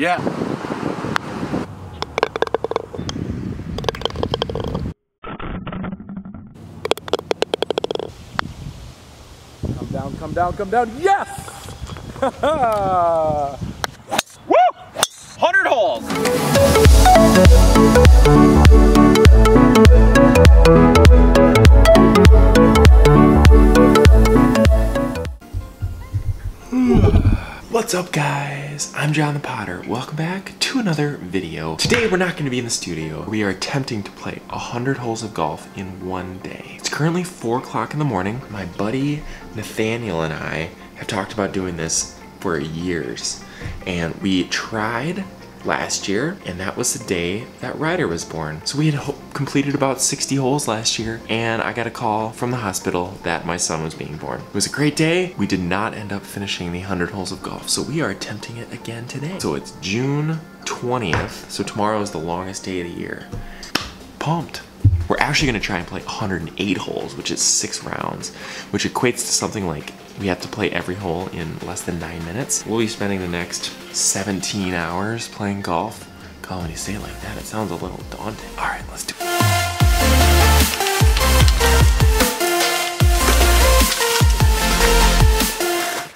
Yeah. Come down, come down, come down. Yes! Woo! 100 holes. What's up, guys? I'm John the Potter. Welcome back to another video. Today we're not going to be in the studio. We are attempting to play 100 holes of golf in one day. It's currently 4 o'clock in the morning. My buddy Nathaniel and I have talked about doing this for years, and we tried last year, and that was the day that Ryder was born. So we had completed about 60 holes last year, and I got a call from the hospital that my son was being born. It was a great day. We did not end up finishing the 100 holes of golf, so we are attempting it again today. So it's June 20th, so tomorrow is the longest day of the year. Pumped. We're actually gonna try and play 108 holes, which is 6 rounds, which equates to something like we have to play every hole in less than 9 minutes. We'll be spending the next 17 hours playing golf. God, when you say it like that, it sounds a little daunting. All right, let's do it.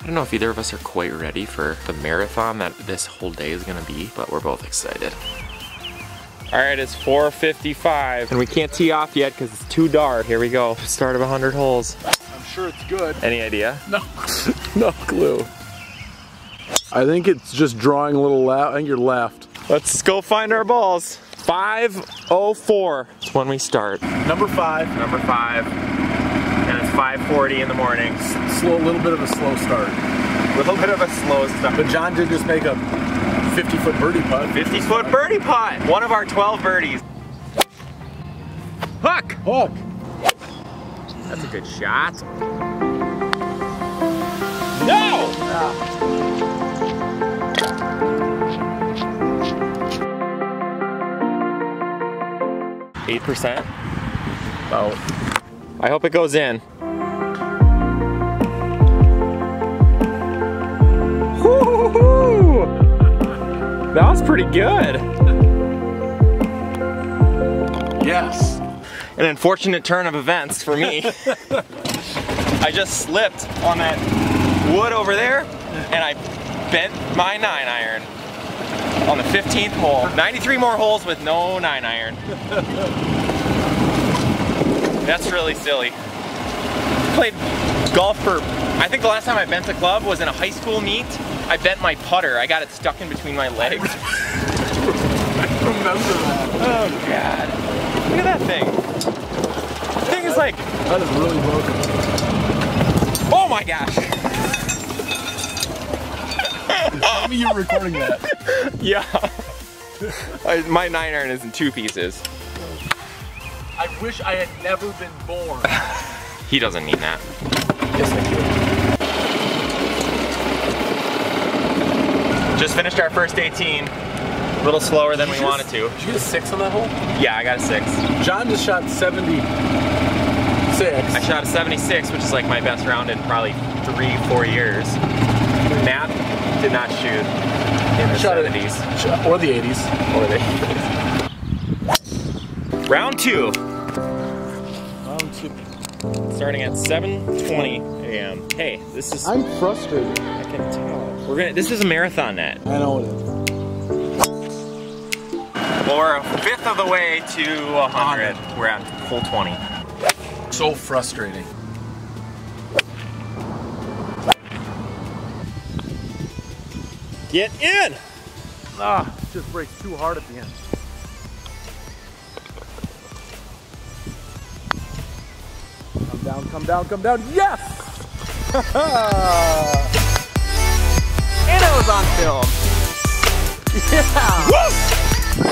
I don't know if either of us are quite ready for the marathon that this whole day is gonna be, but we're both excited. All right, it's 4:55. And we can't tee off yet because it's too dark. Here we go, start of 100 holes. I'm sure it's good. Any idea? No. No clue. I think it's just drawing a little left. I think you're left. Let's go find our balls. 5:04. It's when we start. Number 5. And it's 5:40 in the morning. Slow, a little bit of a slow start. A little bit of a slow start. But John did just make a 50-foot birdie putt. 50-foot birdie putt! One of our 12 birdies. Hook! Hook! That's a good shot. No! Ah. 8%. Oh. I hope it goes in. Woo-hoo-hoo! That was pretty good. Yes. An unfortunate turn of events for me. I just slipped on that wood over there, and I bent my 9-iron on the 15th hole. 93 more holes with no 9-iron. That's really silly. Played golf for, I think the last time I bent a club was in a high school meet. I bent my putter. I got it stuck in between my legs. I remember that. Oh god. Look at that thing. The thing is like... That is really broken. Oh my gosh. Tell me you're recording that. Yeah. My 9-iron is in 2 pieces. I wish I had never been born. He doesn't mean that. Yes, I do. Just finished our first 18. A little slower than we wanted to. Did you get a 6 on that hole? Yeah, I got a 6. John just shot 76. I shot a 76, which is like my best round in probably 3-4 years. Matt did not shoot in the 70s. Or the 80s. Or the 80s. Round 2. Round 2. Starting at 7:20 a.m. Hey, this is... I'm frustrated. I can tell. This is a marathon net. I know it is. We're a 1/5 of the way to 100. We're at hole 20. So frustrating. Get in! Ah, it just breaks too hard at the end. Down, come down, come down. Yes! And it was on film. Yeah! Woo! How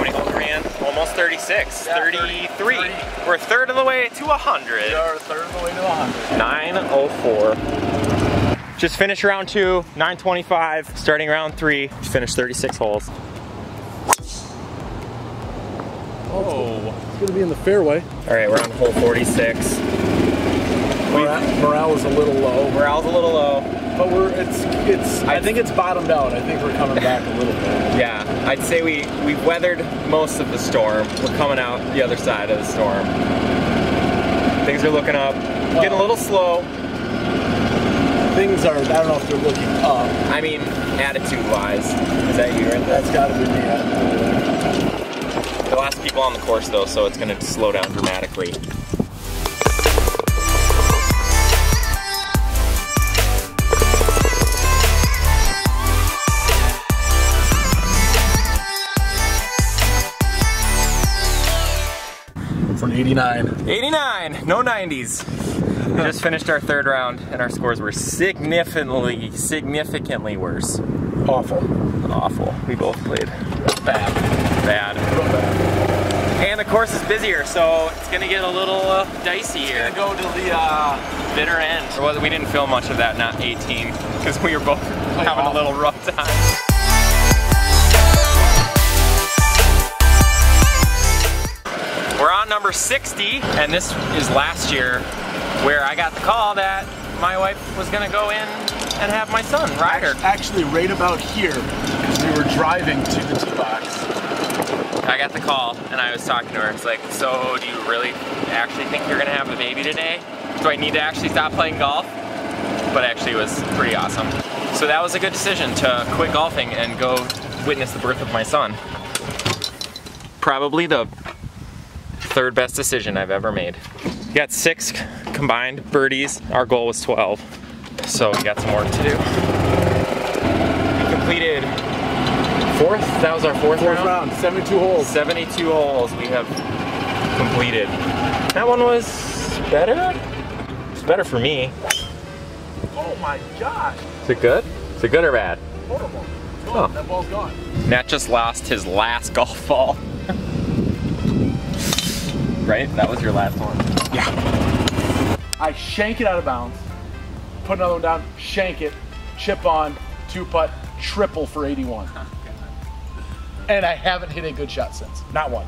many holes are we in? Almost 36. Yeah, 33. 30. We're 1/3 of the way to 100. We are 1/3 of the way to 100. 9:04. Just finished round 2, 9:25. Starting round 3, finished 36 holes. Oh. It's going to be in the fairway. All right, we're on hole 46. Morale is a little low. Morale's a little low. But I think it's bottomed out. I think we're coming back a little bit. Yeah, I'd say we weathered most of the storm. We're coming out the other side of the storm. Things are looking up. Well, getting a little slow. Things are, I don't know if they're looking up. I mean, attitude-wise. Is that you right there? That's gotta be me. The last people on the course though, so it's gonna slow down dramatically. From 89. 89, no 90s. We just finished our third round and our scores were significantly worse. Awful. Awful. We both played bad. Bad. And the course is busier, so it's gonna get a little dicey here. It's gonna go to the bitter end. Well, we didn't feel much of that, not 18, because we were both having a little rough time. We're on number 60, and this is last year where I got the call that my wife was gonna go in and have my son, Ryder. Actually, right about here, we were driving to the tee box. I got the call, and I was talking to her. It's like, so do you really actually think you're gonna have a baby today? Do I need to actually stop playing golf? But actually, it was pretty awesome. So that was a good decision to quit golfing and go witness the birth of my son. Probably the third best decision I've ever made. We got 6 combined birdies. Our goal was 12, so we got some work to do. We completed fourth. That was our fourth round. 72 holes. 72 holes we have completed. That one was better. It's better for me. Oh my gosh! Is it good? Is it good or bad? Horrible. It's gone. Oh. That ball's gone. Nat just lost his last golf ball. Right? That was your last one. Yeah. I shank it out of bounds, put another one down, shank it, chip on, 2-putt, triple for 81. And I haven't hit a good shot since. Not one.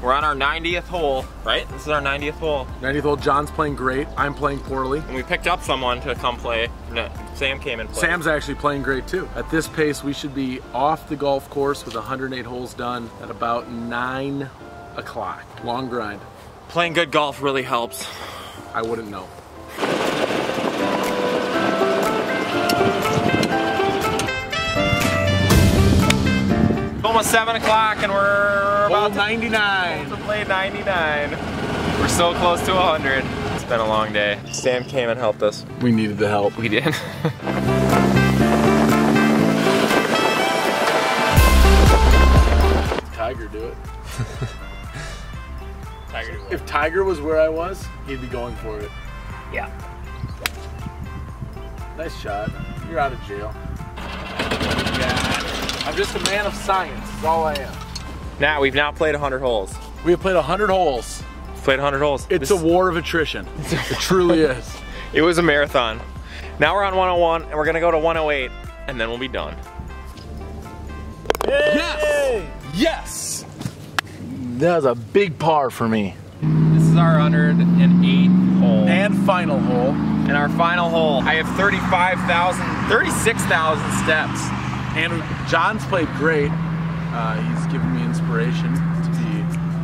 We're on our 90th hole, right? This is our 90th hole. 90th hole, John's playing great, I'm playing poorly. And we picked up someone to come play. No, Sam came and played. Sam's actually playing great too. At this pace, we should be off the golf course with 108 holes done at about 9 o'clock. Long grind. Playing good golf really helps. I wouldn't know. Almost 7 o'clock and we're about to 99. To play 99. We're so close to 100. It's been a long day. Sam came and helped us. We needed the help. We did. Tiger do it. Tiger. If Tiger was where I was, he'd be going for it. Yeah. Nice shot. You're out of jail. Yeah. I'm just a man of science. That's all I am. Now, we've now played 100 holes. We have played 100 holes. Played 100 holes. It's a war of attrition. It truly is. It was a marathon. Now we're on 101, and we're going to go to 108, and then we'll be done. Yay! Yes! Yes! That was a big par for me. This is our 108th hole. And final hole. And our final hole. I have 36,000 steps. And John's played great. He's given me inspiration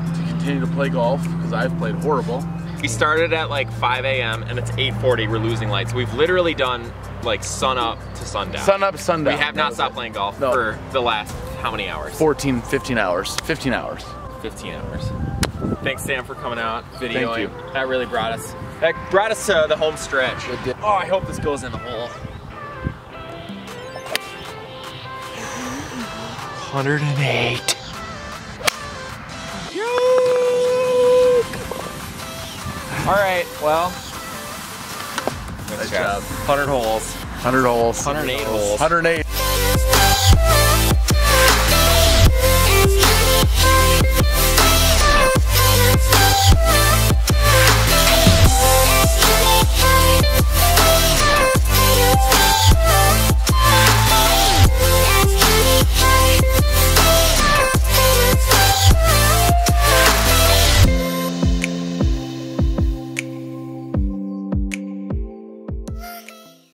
to continue to play golf because I've played horrible. We started at like 5 a.m. and it's 8:40, we're losing light. So we've literally done like sun up to sundown. Sun up, sundown. We have not stopped playing golf for the last how many hours? 14, 15 hours. 15 hours. 15 hours. Thanks, Sam, for coming out, videoing. Thank you. That really brought us. That brought us to the home stretch. Oh, I hope this goes in the hole. 108. Yoke! All right. Well. Nice job. 100 holes. 100 holes. 108 holes. 108